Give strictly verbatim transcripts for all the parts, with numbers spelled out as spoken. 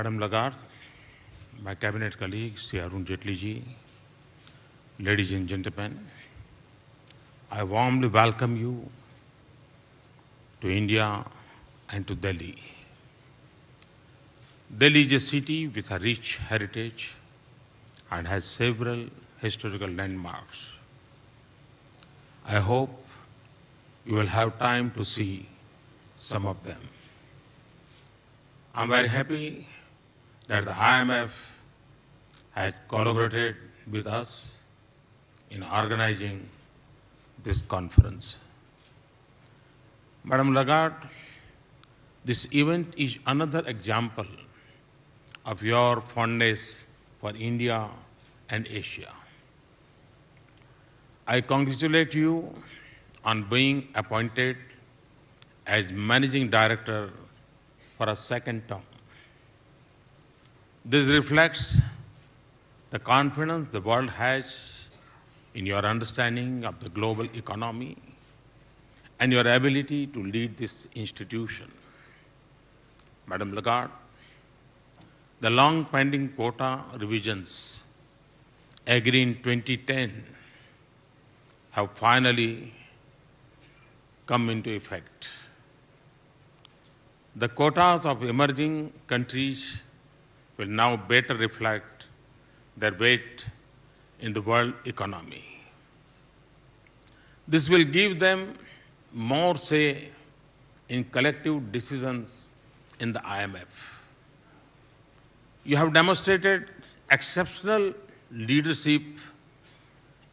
Madam Lagarde, my cabinet colleague, Sri Arun Jetliji, ladies and gentlemen, I warmly welcome you to India and to Delhi. Delhi is a city with a rich heritage and has several historical landmarks. I hope you will have time to see some of them. I'm very happy that the I M F has collaborated with us in organizing this conference. Madam Lagarde, this event is another example of your fondness for India and Asia. I congratulate you on being appointed as Managing Director for a second term. This reflects the confidence the world has in your understanding of the global economy and your ability to lead this institution. Madam Lagarde, the long-pending quota revisions agreed in twenty ten have finally come into effect. The quotas of emerging countries will now better reflect their weight in the world economy. This will give them more say in collective decisions in the I M F. You have demonstrated exceptional leadership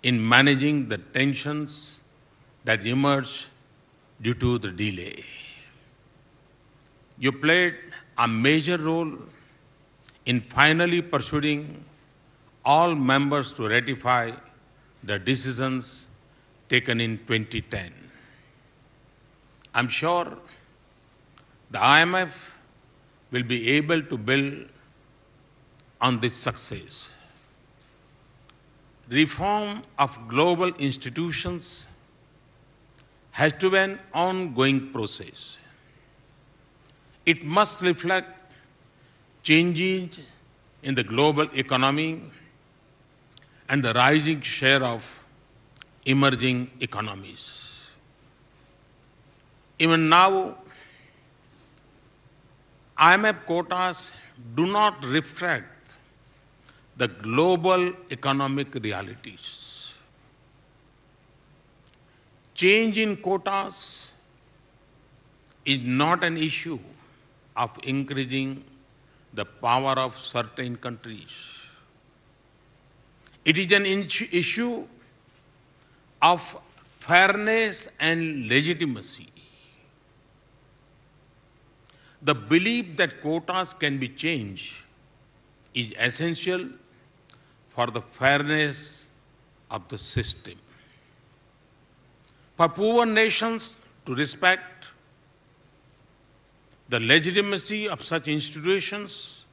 in managing the tensions that emerge due to the delay. You played a major role in finally persuading all members to ratify the decisions taken in twenty ten. I'm sure the I M F will be able to build on this success. Reform of global institutions has to be an ongoing process. It must reflect changes in the global economy and the rising share of emerging economies. Even now, I M F quotas do not reflect the global economic realities. Change in quotas is not an issue of increasing the power of certain countries. It is an issue of fairness and legitimacy. The belief that quotas can be changed is essential for the fairness of the system. For poor nations to respect the legitimacy of such institutions,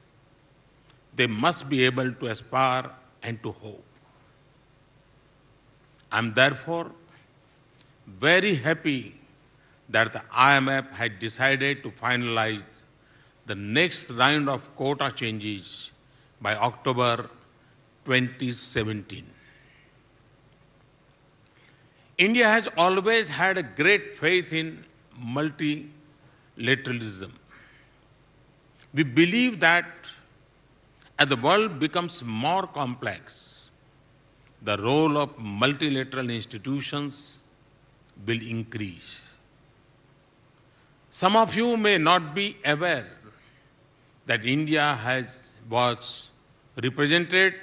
they must be able to aspire and to hope. I am therefore very happy that the I M F had decided to finalize the next round of quota changes by October twenty seventeen. India has always had a great faith in multilateralism. We believe that as the world becomes more complex, the role of multilateral institutions will increase. Some of you may not be aware that India has, was represented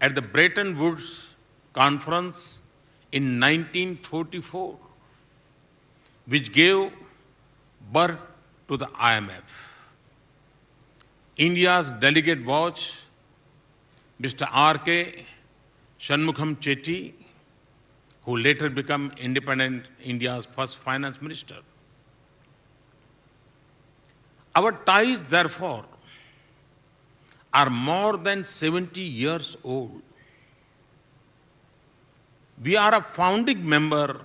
at the Bretton Woods Conference in nineteen forty-four, which gave birth to the I M F. India's delegate was Mister R K Shanmukham Chetty, who later became independent India's first finance minister. Our ties, therefore, are more than seventy years old. We are a founding member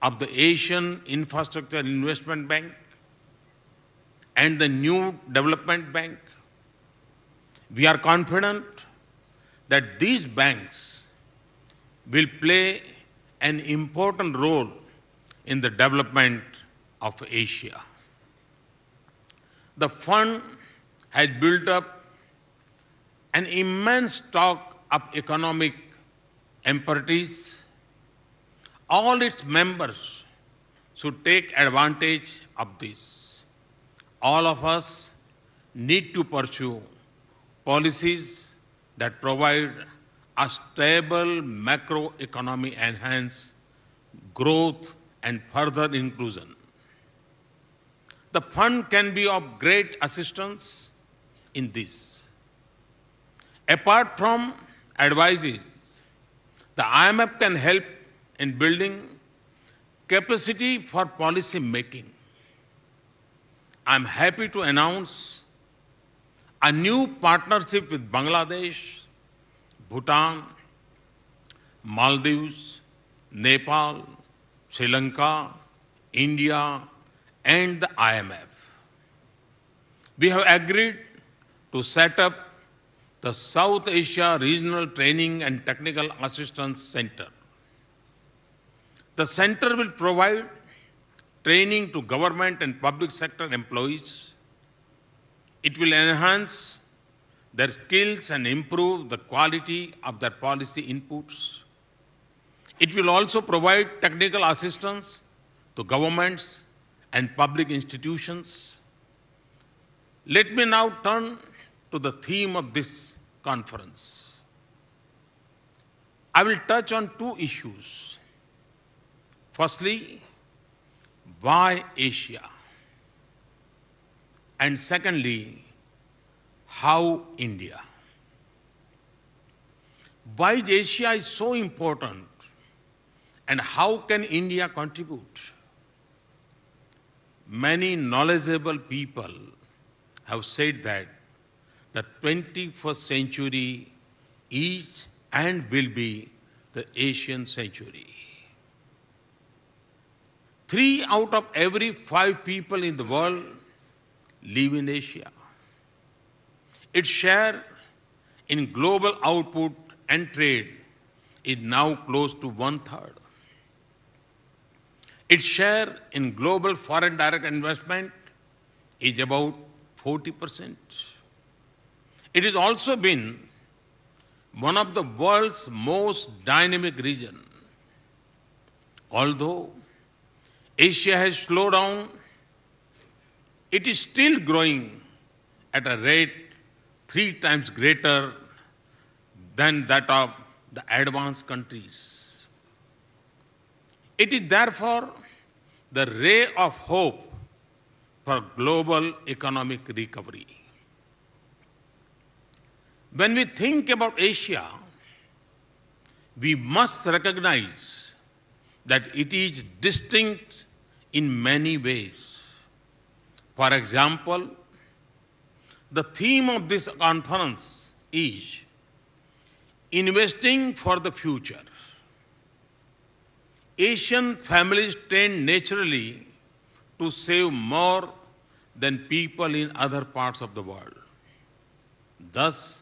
of the Asian Infrastructure Investment Bank and the New Development Bank. We are confident that these banks will play an important role in the development of Asia. The fund has built up an immense stock of economic expertise. All its members should take advantage of this. All of us need to pursue policies that provide a stable macroeconomy and hence growth and further inclusion. The fund can be of great assistance in this. Apart from advices, the I M F can help in building capacity for policy making. I am happy to announce a new partnership with Bangladesh, Bhutan, Maldives, Nepal, Sri Lanka, India, and the I M F. We have agreed to set up the South Asia Regional Training and Technical Assistance Center. The center will provide training to government and public sector employees. It will enhance their skills and improve the quality of their policy inputs. It will also provide technical assistance to governments and public institutions. Let me now turn to the theme of this conference. I will touch on two issues. Firstly, why Asia? And secondly, how India? Why Asia is so important and how can India contribute? Many knowledgeable people have said that the twenty-first century is and will be the Asian century. Three out of every five people in the world live in Asia. Its share in global output and trade is now close to one-third. Its share in global foreign direct investment is about forty percent. It has also been one of the world's most dynamic regions. Although Asia has slowed down, it is still growing at a rate three times greater than that of the advanced countries. It is therefore the ray of hope for global economic recovery. When we think about Asia, we must recognize that it is distinct in many ways. For example, the theme of this conference is investing for the future. Asian families tend naturally to save more than people in other parts of the world. Thus,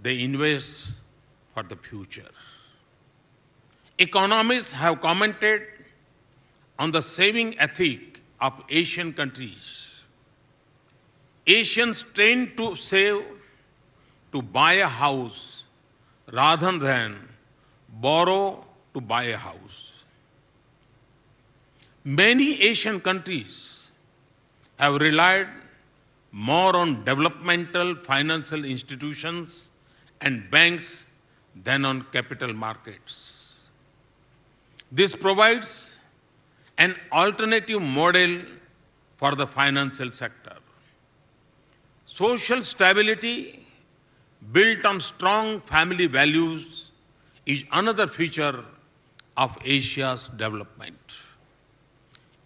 they invest for the future. Economists have commented on the saving ethic of Asian countries. Asians tend to save to buy a house rather than borrow to buy a house. Many Asian countries have relied more on developmental financial institutions and banks than on capital markets. This provides an alternative model for the financial sector. Social stability built on strong family values is another feature of Asia's development.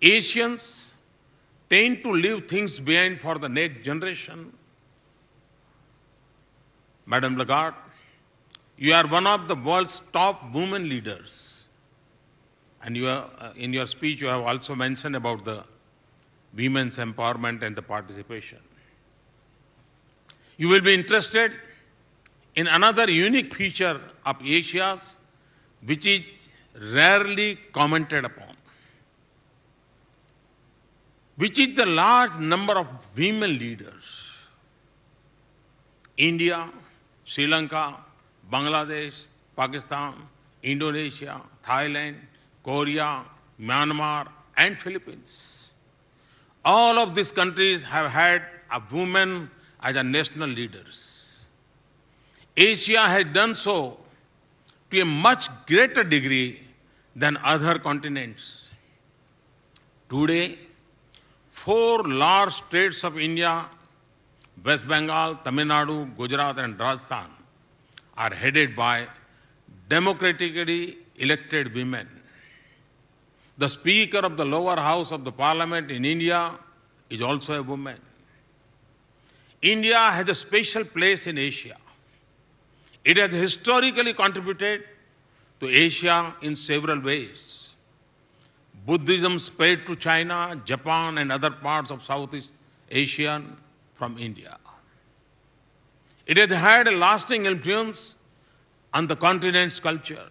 Asians tend to leave things behind for the next generation. Madam Lagarde, you are one of the world's top women leaders. And you are, in your speech, you have also mentioned about the women's empowerment and the participation. You will be interested in another unique feature of Asia's, which is rarely commented upon, which is the large number of women leaders. India, Sri Lanka, Bangladesh, Pakistan, Indonesia, Thailand, Korea, Myanmar, and Philippines. All of these countries have had a woman as a national leaders. Asia has done so to a much greater degree than other continents. Today, four large states of India, West Bengal, Tamil Nadu, Gujarat, and Rajasthan, are headed by democratically elected women. The Speaker of the lower house of the parliament in India is also a woman. India has a special place in Asia. It has historically contributed to Asia in several ways. Buddhism spread to China, Japan, and other parts of Southeast Asia from India. It has had a lasting influence on the continent's culture.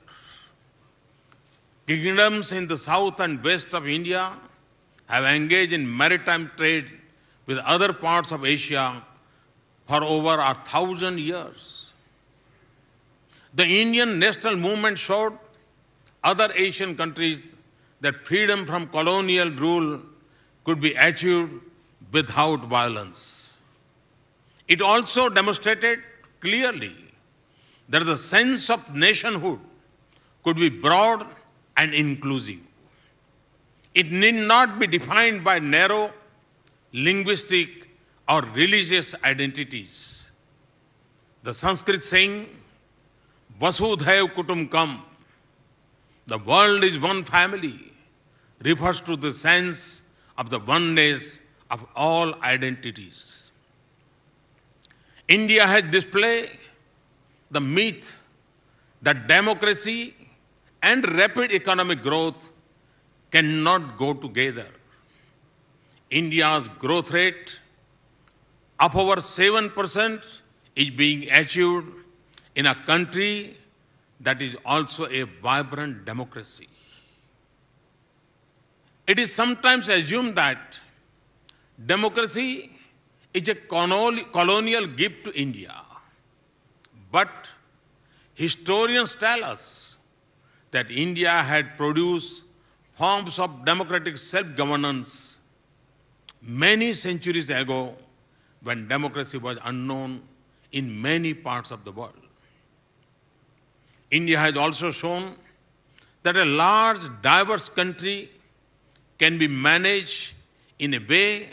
Kingdoms in the south and west of India have engaged in maritime trade with other parts of Asia for over a thousand years. The Indian national movement showed other Asian countries that freedom from colonial rule could be achieved without violence. It also demonstrated clearly that the sense of nationhood could be broad and inclusive. It need not be defined by narrow linguistic or religious identities. The Sanskrit saying, Vasudhaiva Kutumbakam, the world is one family, refers to the sense of the oneness of all identities. India has displayed the myth that democracy and rapid economic growth cannot go together. India's growth rate of over seven percent is being achieved in a country that is also a vibrant democracy. It is sometimes assumed that democracy is a colonial gift to India. But historians tell us that India had produced forms of democratic self-governance many centuries ago, when democracy was unknown in many parts of the world. India has also shown that a large, diverse country can be managed in a way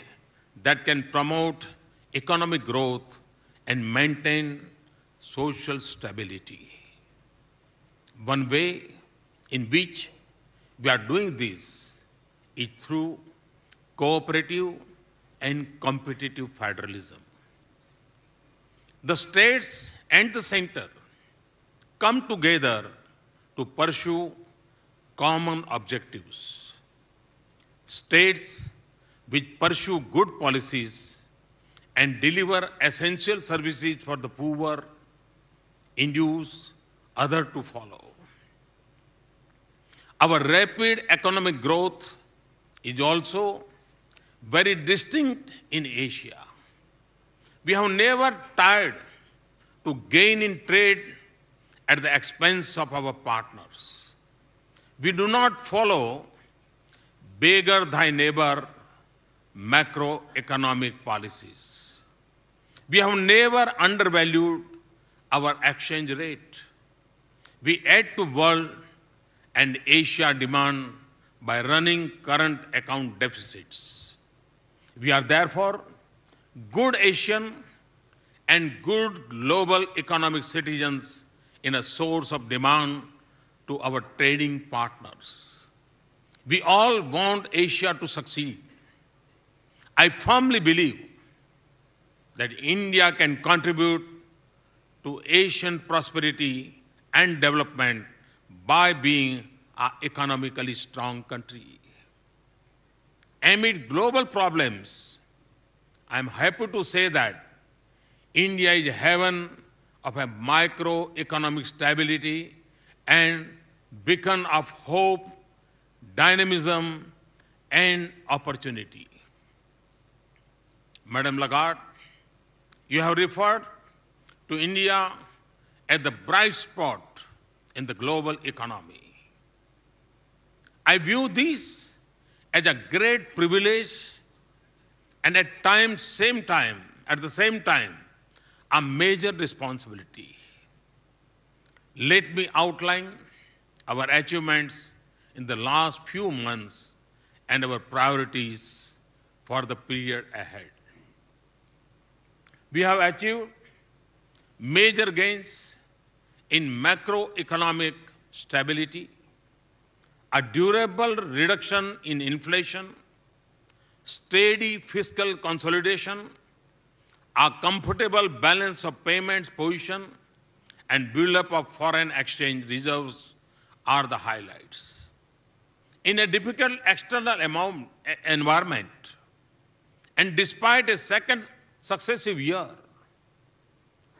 that can promote economic growth and maintain social stability. One way in which we are doing this is through cooperative and competitive federalism. The states and the center come together to pursue common objectives. States which pursue good policies and deliver essential services for the poor induce others to follow. Our rapid economic growth is also very distinct in Asia. We have never tried to gain in trade at the expense of our partners. We do not follow beggar thy neighbor macroeconomic policies. We have never undervalued our exchange rate. We add to world and Asia demand by running current account deficits. We are therefore good Asian and good global economic citizens in a source of demand to our trading partners. We all want Asia to succeed. I firmly believe that India can contribute to Asian prosperity and development by being an economically strong country. amid global problems, I am happy to say that India is a haven of a microeconomic stability and beacon of hope, dynamism, and opportunity. Madam Lagarde, you have referred to India as the bright spot in the global economy. I view this as a great privilege and at times, same time, at the same time, a major responsibility. Let me outline our achievements in the last few months and our priorities for the period ahead. We have achieved major gains in macroeconomic stability, a durable reduction in inflation, steady fiscal consolidation, a comfortable balance of payments position, and build-up of foreign exchange reserves are the highlights. In a difficult external amount, environment, and despite a second successive year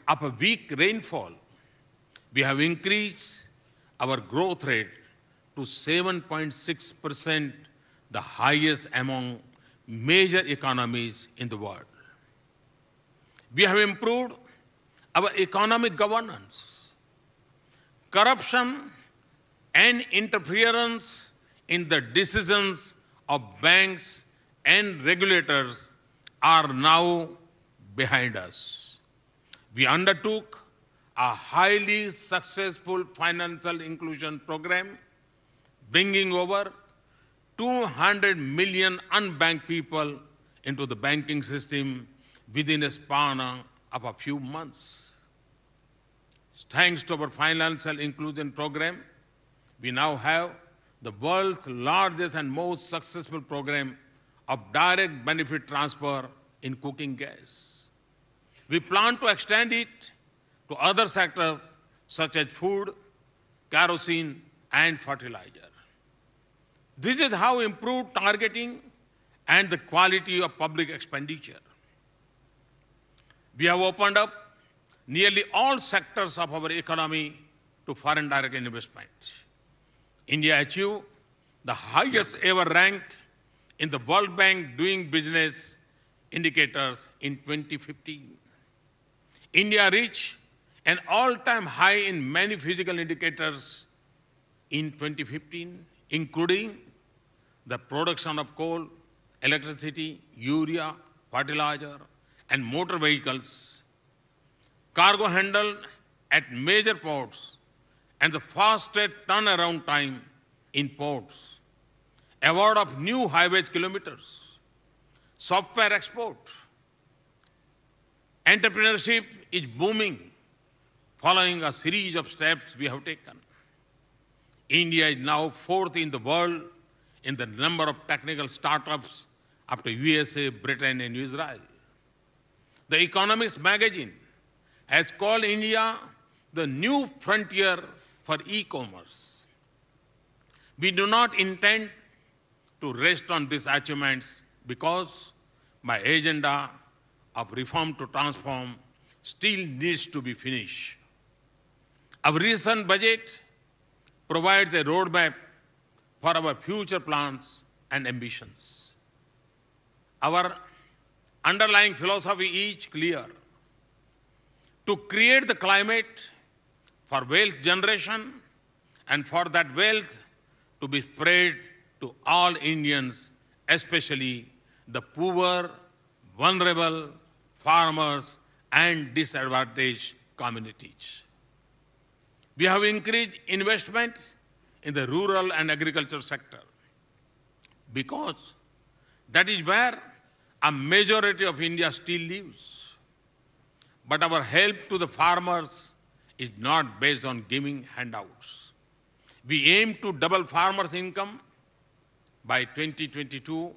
of a weak rainfall, we have increased our growth rate to seven point six percent, the highest among major economies in the world. We have improved our economic governance. Corruption and interference in the decisions of banks and regulators are now behind us. We undertook a highly successful financial inclusion program, bringing over two hundred million unbanked people into the banking system within a span of a few months. Thanks to our financial inclusion program, we now have the world's largest and most successful program of direct benefit transfer in cooking gas. We plan to extend it to other sectors such as food, kerosene, and fertilizer. This is how improved targeting and the quality of public expenditure. We have opened up nearly all sectors of our economy to foreign direct investment. India achieved the highest ever rank in the World Bank Doing Business indicators in twenty fifteen. India reached an all-time high in many physical indicators in twenty fifteen, including the production of coal, electricity, urea, fertilizer, and motor vehicles, cargo handled at major ports, and the fastest turnaround time in ports, award of new highways kilometers, software export. Entrepreneurship is booming following a series of steps we have taken. India is now fourth in the world in the number of technical startups after U S A, Britain, and Israel. The Economist magazine has called India the new frontier for e-commerce. We do not intend to rest on these achievements because my agenda of reform to transform still needs to be finished. Our recent budget provides a roadmap for our future plans and ambitions. Our underlying philosophy is clear: to create the climate for wealth generation and for that wealth to be spread to all Indians, especially the poor, vulnerable, farmers, and disadvantaged communities. We have increased investment in the rural and agriculture sector because that is where a majority of India still lives. But our help to the farmers is not based on giving handouts. We aim to double farmers' income by twenty twenty-two,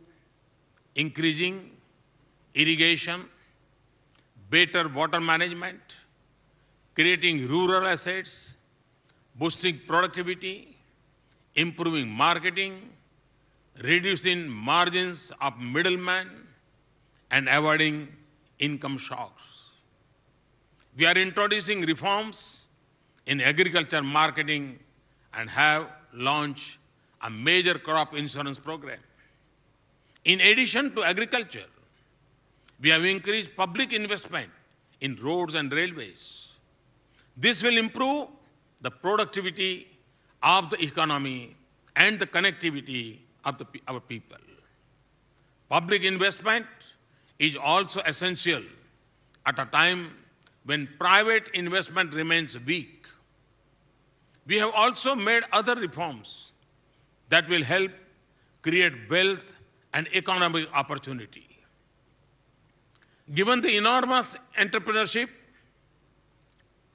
increasing irrigation, better water management, creating rural assets, boosting productivity, improving marketing, reducing margins of middlemen and avoiding income shocks. We are introducing reforms in agriculture marketing and have launched a major crop insurance program. In addition to agriculture, we have increased public investment in roads and railways. This will improve the productivity of the economy and the connectivity of the, our people. Public investment is also essential at a time when private investment remains weak. We have also made other reforms that will help create wealth and economic opportunity. Given the enormous entrepreneurship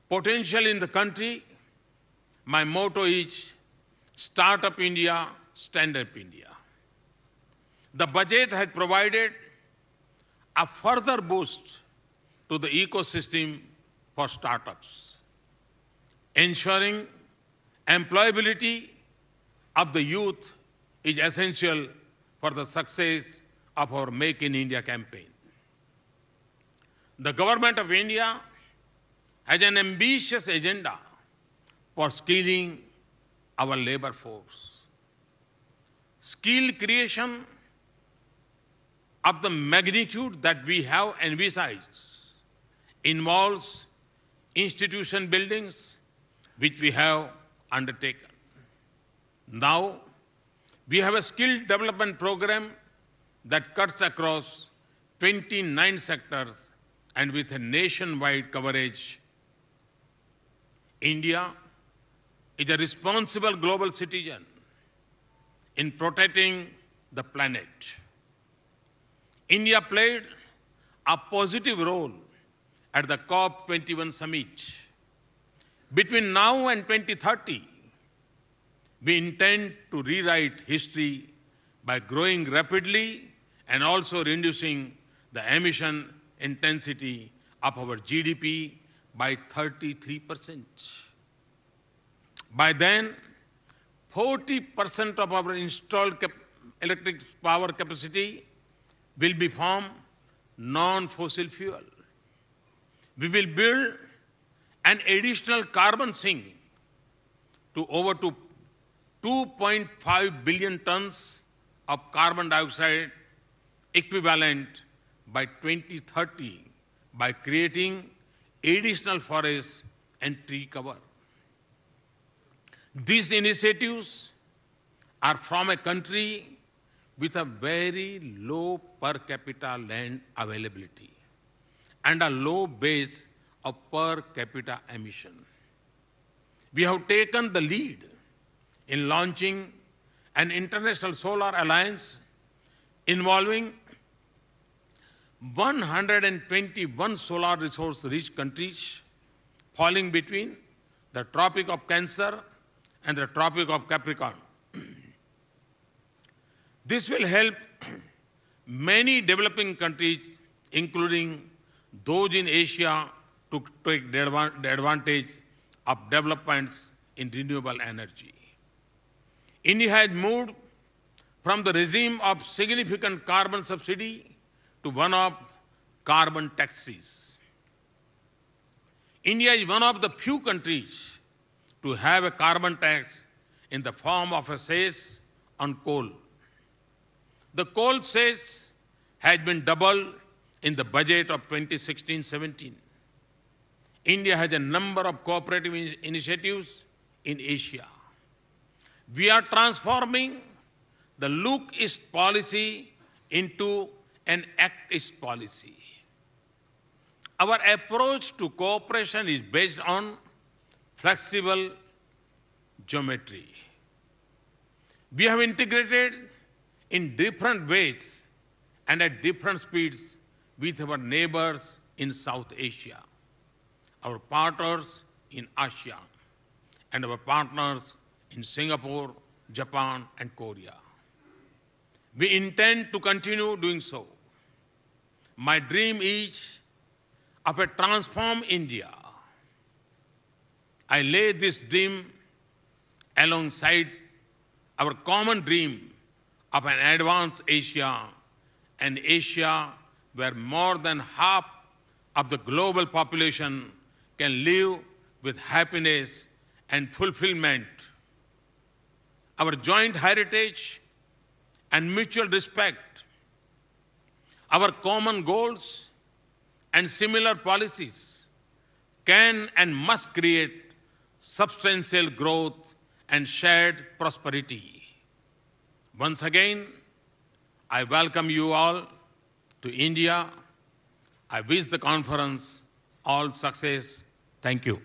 potential in the country, my motto is Start Up India, Stand Up India. The budget has provided a further boost to the ecosystem for startups, ensuring employability of the youth is essential for the success of our Make in India campaign. The Government of India has an ambitious agenda for skilling our labor force. Skill creation of the magnitude that we have envisaged involves institution buildings which we have undertaken. Now, we have a skill development program that cuts across twenty-nine sectors and with a nationwide coverage. India is a responsible global citizen in protecting the planet. India played a positive role at the COP twenty-one summit. Between now and twenty thirty, we intend to rewrite history by growing rapidly and also reducing the emission intensity of our G D P by thirty-three percent. By then, forty percent of our installed cap electric power capacity will be from non-fossil fuel. We will build an additional carbon sink to over to two point five billion tons of carbon dioxide equivalent by twenty thirty by creating additional forests and tree cover. These initiatives are from a country with a very low per capita land availability and a low base of per capita emission. We have taken the lead in launching an international solar alliance involving one hundred twenty-one solar resource-rich countries falling between the Tropic of Cancer and the Tropic of Capricorn. This will help many developing countries, including those in Asia, to take the advantage of developments in renewable energy. India has moved from the regime of significant carbon subsidy to one of carbon taxes. India is one of the few countries to have a carbon tax in the form of a cess on coal. The coal cess has been doubled in the budget of twenty sixteen seventeen. India has a number of cooperative initiatives in Asia. We are transforming the look East policy into an act East policy. Our approach to cooperation is based on flexible geometry. We have integrated in different ways and at different speeds with our neighbors in South Asia, our partners in ASEAN, and our partners in Singapore, Japan, and Korea. We intend to continue doing so. My dream is of a transformed India. I lay this dream alongside our common dream of an advanced Asia, an Asia where more than half of the global population can live with happiness and fulfillment. Our joint heritage and mutual respect, our common goals and similar policies can and must create substantial growth and shared prosperity. Once again, I welcome you all to India. I wish the conference all success. Thank you.